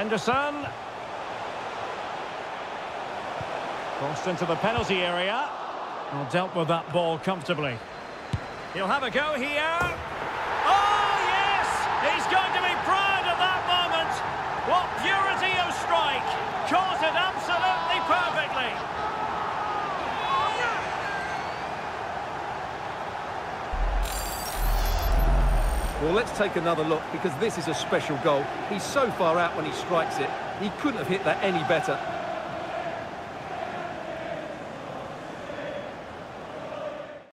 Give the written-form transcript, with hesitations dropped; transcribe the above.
Henderson. Crossed into the penalty area. Well, dealt with that ball comfortably. He'll have a go here. Oh, yes! He's going to be proud of that moment. What purity of strike. Caught it absolutely perfectly. Well, let's take another look, because this is a special goal. He's so far out when he strikes it. He couldn't have hit that any better.